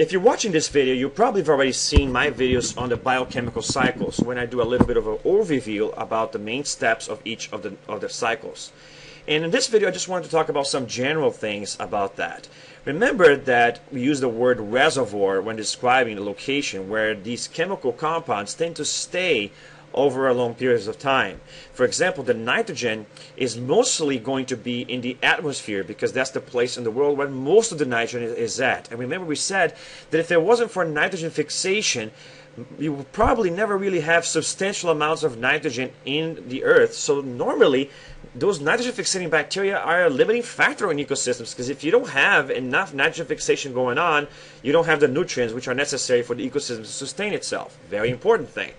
If you're watching this video, you probably have already seen my videos on the biochemical cycles, when I do a little bit of an overview about the main steps of each of the cycles. And in this video, I just wanted to talk about some general things about that. Remember that we use the word reservoir when describing the location where these chemical compounds tend to stay over a long periods of time. For example, the nitrogen is mostly going to be in the atmosphere because that's the place in the world where most of the nitrogen is at. And remember, we said that if there wasn't for nitrogen fixation, you would probably never really have substantial amounts of nitrogen in the earth. So normally, those nitrogen fixating bacteria are a limiting factor in ecosystems, because if you don't have enough nitrogen fixation going on, you don't have the nutrients which are necessary for the ecosystem to sustain itself. Very important thing.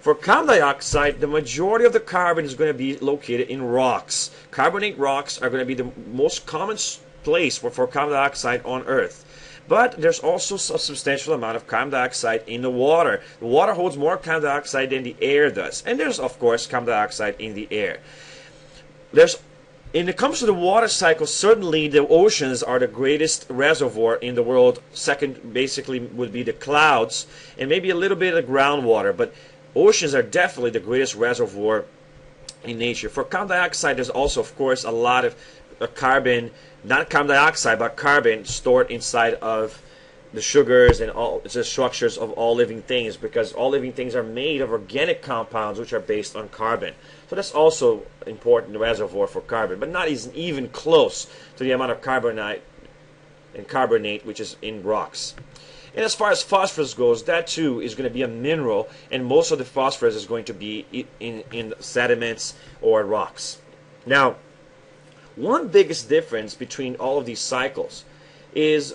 For carbon dioxide, the majority of the carbon is going to be located in rocks. Carbonate rocks are going to be the most common place for carbon dioxide on Earth. But there's also a substantial amount of carbon dioxide in the water. The water holds more carbon dioxide than the air does. And there's, of course, carbon dioxide in the air. When it comes to the water cycle, certainly the oceans are the greatest reservoir in the world. Second, basically, would be the clouds and maybe a little bit of groundwater. But oceans are definitely the greatest reservoir in nature. For carbon dioxide, there's also, of course, a lot of carbon, not carbon dioxide, but carbon stored inside of the sugars and all the structures of all living things, because all living things are made of organic compounds which are based on carbon. So that's also an important reservoir for carbon, but not even close to the amount of carbonate and carbonate which is in rocks. And as far as phosphorus goes, that too is going to be a mineral, and most of the phosphorus is going to be in sediments or rocks. Now, one biggest difference between all of these cycles is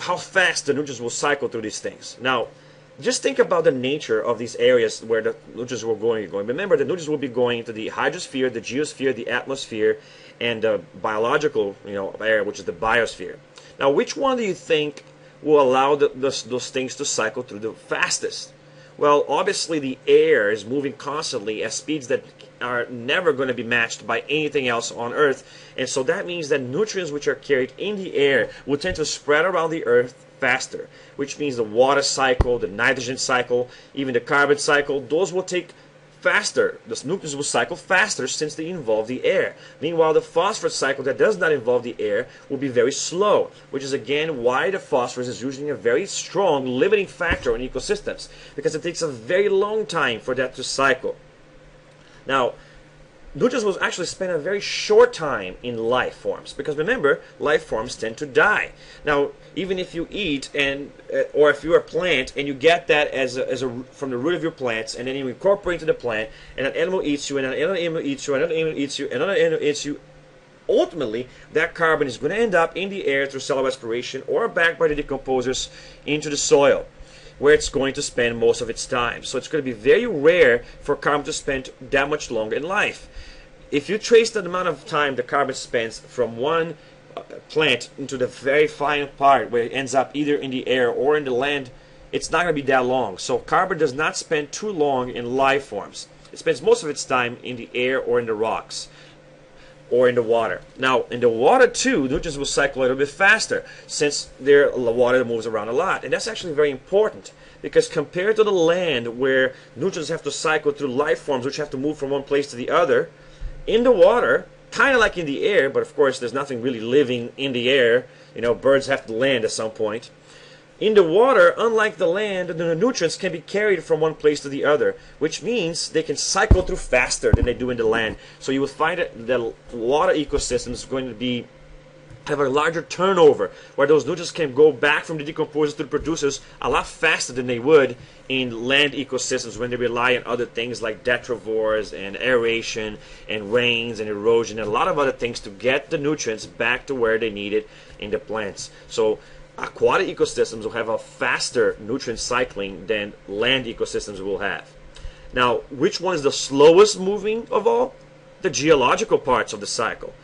how fast the nutrients will cycle through these things. Now, just think about the nature of these areas where the nutrients will going. Remember, the nutrients will be going to the hydrosphere, the geosphere, the atmosphere, and the biological area, which is the biosphere. Now, which one do you think will allow those things to cycle through the fastest? Well, obviously the air is moving constantly at speeds that are never going to be matched by anything else on Earth. And so that means that nutrients which are carried in the air will tend to spread around the Earth faster, which means the water cycle, the nitrogen cycle, even the carbon cycle, those will take faster. The nutrients will cycle faster since they involve the air. Meanwhile, the phosphorus cycle that does not involve the air will be very slow, which is again why the phosphorus is usually a very strong limiting factor in ecosystems, because it takes a very long time for that to cycle. Now, nutrients will actually spend a very short time in life forms, because remember, life forms tend to die. Now, even if you eat or if you're a plant and you get that from the root of your plants, and then you incorporate into the plant, and an animal eats you, and another animal eats you, another animal eats you, another animal eats you, ultimately that carbon is going to end up in the air through cellular respiration or back by the decomposers into the soil, where it's going to spend most of its time. So it's going to be very rare for carbon to spend that much longer in life. If you trace the amount of time the carbon spends from one plant into the very final part where it ends up either in the air or in the land, it's not going to be that long. So carbon does not spend too long in life forms. It spends most of its time in the air or in the rocks or in the water. Now, in the water too, nutrients will cycle a little bit faster since the water moves around a lot. And that's actually very important, because compared to the land where nutrients have to cycle through life forms which have to move from one place to the other, in the water, kind of like in the air, but of course there's nothing really living in the air. Birds have to land at some point. In the water, unlike the land, the nutrients can be carried from one place to the other, which means they can cycle through faster than they do in the land. So you will find that the water ecosystem is going to have a larger turnover, where those nutrients can go back from the decomposers to the producers a lot faster than they would in land ecosystems, when they rely on other things like detrivores and aeration and rains and erosion and a lot of other things to get the nutrients back to where they need it in the plants. So aquatic ecosystems will have a faster nutrient cycling than land ecosystems will have. Now, which one is the slowest moving of all? The geological parts of the cycle.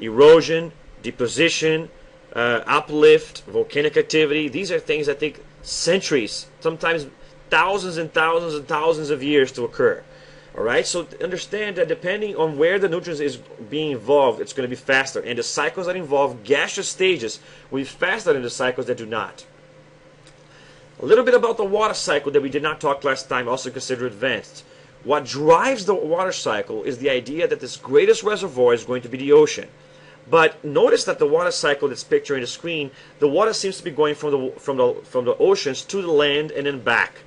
Erosion, deposition, uplift, volcanic activity. These are things that take centuries, sometimes thousands and thousands and thousands of years to occur. Alright, so understand that depending on where the nutrient is being involved, it's going to be faster. And the cycles that involve gaseous stages will be faster than the cycles that do not. A little bit about the water cycle that we did not talk last time, also considered advanced. What drives the water cycle is the idea that this greatest reservoir is going to be the ocean. But notice that the water cycle that's pictured in the screen, the water seems to be going from the oceans to the land and then back.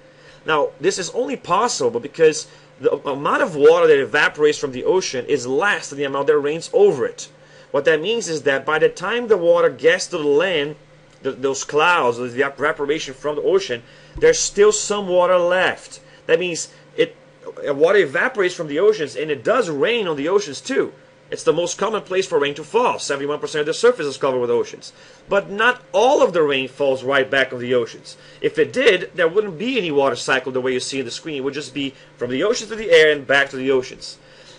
Now, this is only possible because the amount of water that evaporates from the ocean is less than the amount that rains over it. What that means is that by the time the water gets to the land, those clouds, the evaporation from the ocean, there's still some water left. That means water evaporates from the oceans, and it does rain on the oceans too. It's the most common place for rain to fall. 71% of the surface is covered with oceans. But not all of the rain falls right back on the oceans. If it did, there wouldn't be any water cycle the way you see in the screen. It would just be from the oceans to the air and back to the oceans.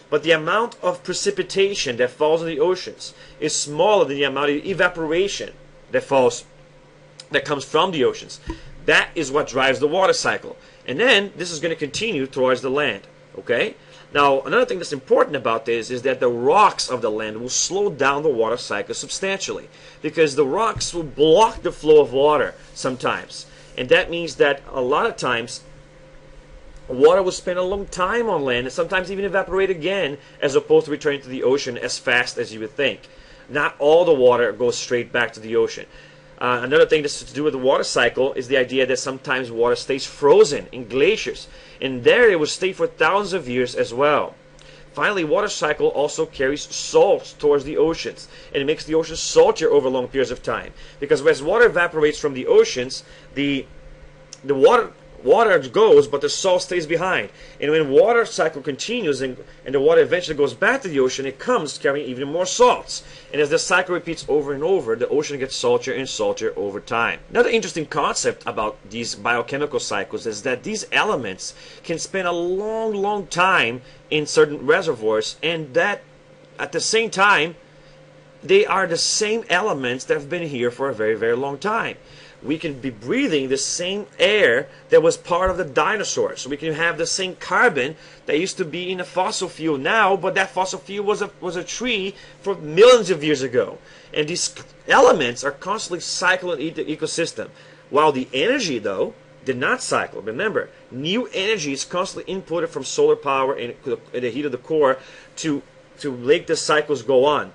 But the amount of precipitation that falls on the oceans is smaller than the amount of evaporation that comes from the oceans. That is what drives the water cycle. And then this is going to continue towards the land. Okay? Now, another thing that's important about this is that the rocks of the land will slow down the water cycle substantially, because the rocks will block the flow of water sometimes. And that means that a lot of times water will spend a long time on land and sometimes even evaporate again, as opposed to returning to the ocean as fast as you would think. Not all the water goes straight back to the ocean. Another thing that's to do with the water cycle is the idea that sometimes water stays frozen in glaciers, and there it will stay for thousands of years as well. Finally, water cycle also carries salt towards the oceans, and it makes the oceans saltier over long periods of time, because as water evaporates from the oceans, the water goes, but the salt stays behind. And when water cycle continues and the water eventually goes back to the ocean, it comes carrying even more salts. And as the cycle repeats over and over, the ocean gets saltier and saltier over time. Another interesting concept about these biochemical cycles is that these elements can spend a long, long time in certain reservoirs, and that at the same time, they are the same elements that have been here for a very, very long time. We can be breathing the same air that was part of the dinosaurs. So we can have the same carbon that used to be in a fossil fuel now, but that fossil fuel was a tree from millions of years ago. And these elements are constantly cycling the ecosystem. While the energy, though, did not cycle. Remember, new energy is constantly inputted from solar power and the heat of the core to make the cycles go on.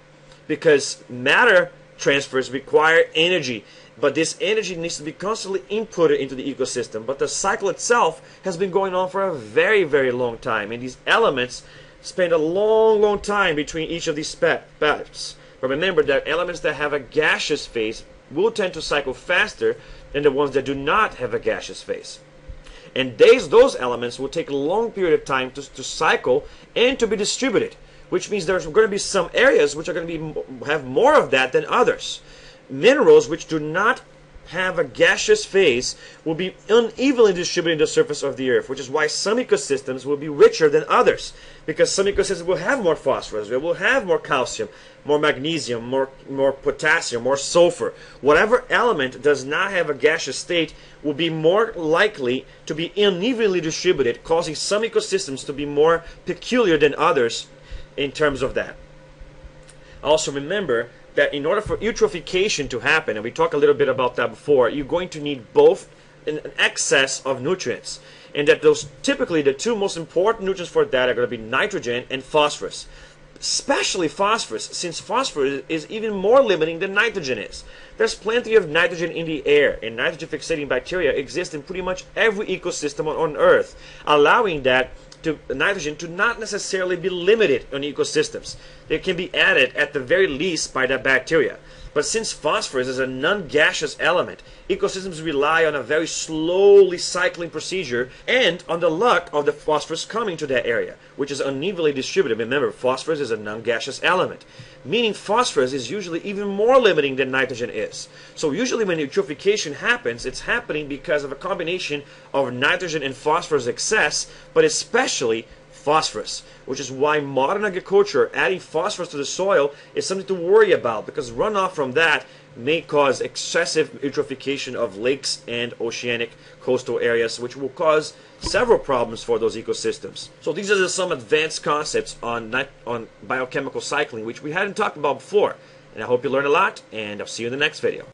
Because matter transfers require energy. But this energy needs to be constantly inputted into the ecosystem. But the cycle itself has been going on for a very, very long time. And these elements spend a long, long time between each of these steps. But remember that elements that have a gaseous phase will tend to cycle faster than the ones that do not have a gaseous phase. And those elements will take a long period of time to cycle and to be distributed, which means there's going to be some areas which are going to have more of that than others. Minerals which do not have a gaseous phase will be unevenly distributed in the surface of the earth, which is why some ecosystems will be richer than others, because some ecosystems will have more phosphorus, will have more calcium, more magnesium, more potassium, more sulfur. Whatever element does not have a gaseous state will be more likely to be unevenly distributed, causing some ecosystems to be more peculiar than others in terms of that. Also remember that in order for eutrophication to happen, and we talked a little bit about that before, you're going to need both an excess of nutrients, and that those typically the two most important nutrients for that are going to be nitrogen and phosphorus, especially phosphorus, since phosphorus is even more limiting than nitrogen is. There's plenty of nitrogen in the air, and nitrogen fixating bacteria exist in pretty much every ecosystem on Earth, allowing that nitrogen to not necessarily be limited on ecosystems. They can be added at the very least by the bacteria. But since phosphorus is a non-gaseous element, ecosystems rely on a very slowly cycling procedure and on the luck of the phosphorus coming to that area, which is unevenly distributed. Remember, phosphorus is a non-gaseous element, meaning phosphorus is usually even more limiting than nitrogen is. So usually when eutrophication happens, it's happening because of a combination of nitrogen and phosphorus excess, but especially phosphorus, which is why modern agriculture, adding phosphorus to the soil, is something to worry about, because runoff from that may cause excessive eutrophication of lakes and oceanic coastal areas, which will cause several problems for those ecosystems. So these are just some advanced concepts on biochemical cycling, which we hadn't talked about before. And I hope you learned a lot, and I'll see you in the next video.